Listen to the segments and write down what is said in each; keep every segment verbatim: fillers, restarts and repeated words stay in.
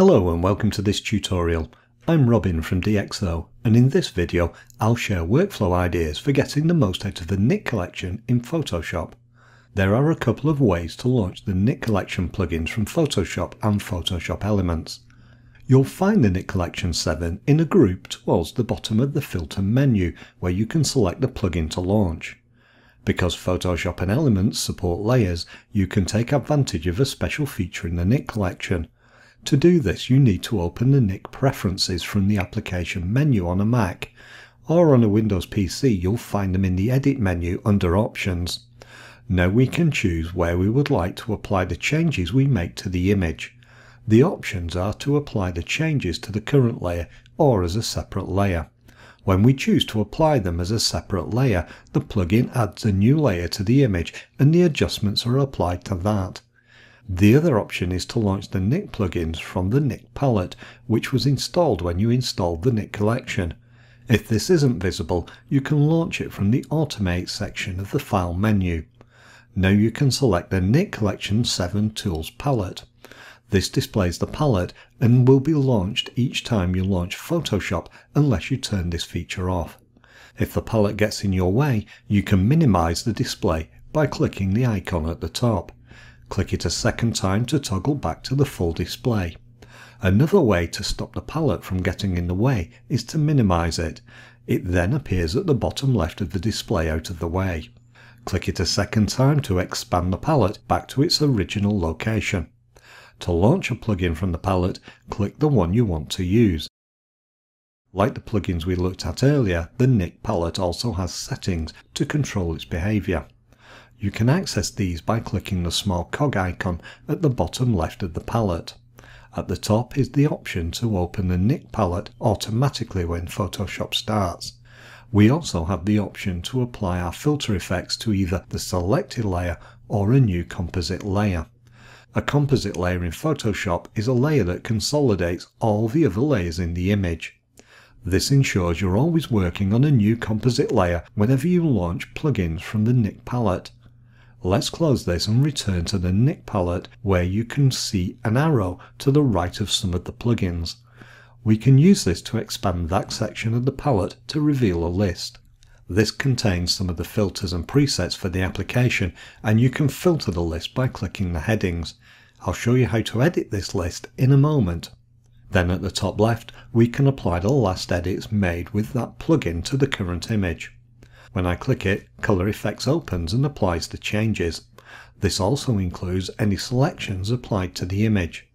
Hello and welcome to this tutorial. I'm Robin from DxO, and in this video I'll share workflow ideas for getting the most out of the Nik Collection in Photoshop. There are a couple of ways to launch the Nik Collection plugins from Photoshop and Photoshop Elements. You'll find the Nik Collection seven in a group towards the bottom of the filter menu where you can select the plugin to launch. Because Photoshop and Elements support layers, you can take advantage of a special feature in the Nik Collection. To do this, you need to open the Nik Preferences from the application menu on a Mac, or on a Windows P C you'll find them in the Edit menu under Options. Now we can choose where we would like to apply the changes we make to the image. The options are to apply the changes to the current layer or as a separate layer. When we choose to apply them as a separate layer, the plugin adds a new layer to the image and the adjustments are applied to that. The other option is to launch the Nik plugins from the Nik palette, which was installed when you installed the Nik Collection. If this isn't visible, you can launch it from the Automate section of the File menu. Now you can select the Nik Collection seven Tools palette. This displays the palette and will be launched each time you launch Photoshop unless you turn this feature off. If the palette gets in your way, you can minimize the display by clicking the icon at the top. Click it a second time to toggle back to the full display. Another way to stop the palette from getting in the way is to minimize it. It then appears at the bottom left of the display out of the way. Click it a second time to expand the palette back to its original location. To launch a plugin from the palette, click the one you want to use. Like the plugins we looked at earlier, the Nik palette also has settings to control its behavior. You can access these by clicking the small cog icon at the bottom left of the palette. At the top is the option to open the Nik palette automatically when Photoshop starts. We also have the option to apply our filter effects to either the selected layer or a new composite layer. A composite layer in Photoshop is a layer that consolidates all the other layers in the image. This ensures you're always working on a new composite layer whenever you launch plugins from the Nik palette. Let's close this and return to the Nik palette, where you can see an arrow to the right of some of the plugins. We can use this to expand that section of the palette to reveal a list. This contains some of the filters and presets for the application, and you can filter the list by clicking the headings. I'll show you how to edit this list in a moment. Then at the top left, we can apply the last edits made with that plugin to the current image. When I click it, Color Efex opens and applies the changes. This also includes any selections applied to the image.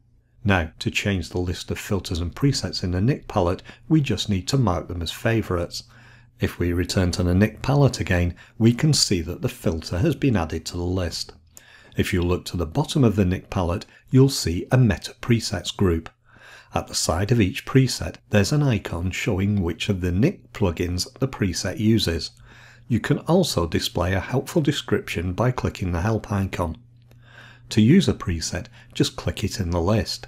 Now, to change the list of filters and presets in the Nik palette, we just need to mark them as favorites. If we return to the Nik palette again, we can see that the filter has been added to the list. If you look to the bottom of the Nik palette, you'll see a Meta Presets group. At the side of each preset, there's an icon showing which of the Nik plugins the preset uses. You can also display a helpful description by clicking the help icon. To use a preset, just click it in the list.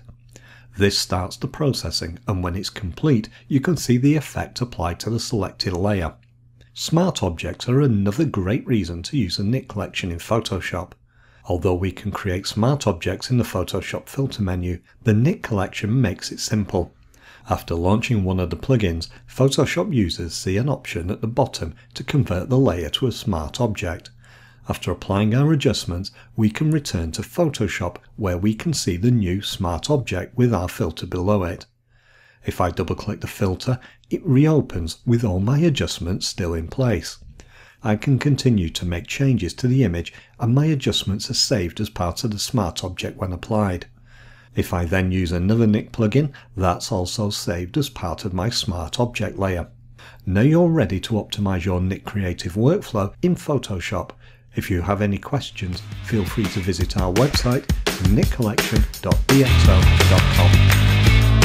This starts the processing, and when it's complete, you can see the effect applied to the selected layer. Smart objects are another great reason to use a Nik Collection in Photoshop. Although we can create smart objects in the Photoshop filter menu, the Nik Collection makes it simple. After launching one of the plugins, Photoshop users see an option at the bottom to convert the layer to a smart object. After applying our adjustments, we can return to Photoshop, where we can see the new smart object with our filter below it. If I double-click the filter, it reopens with all my adjustments still in place. I can continue to make changes to the image, and my adjustments are saved as part of the smart object when applied. If I then use another Nik plugin, that's also saved as part of my smart object layer. Now you're ready to optimize your Nik creative workflow in Photoshop. If you have any questions, feel free to visit our website, nik collection dot d x o dot com.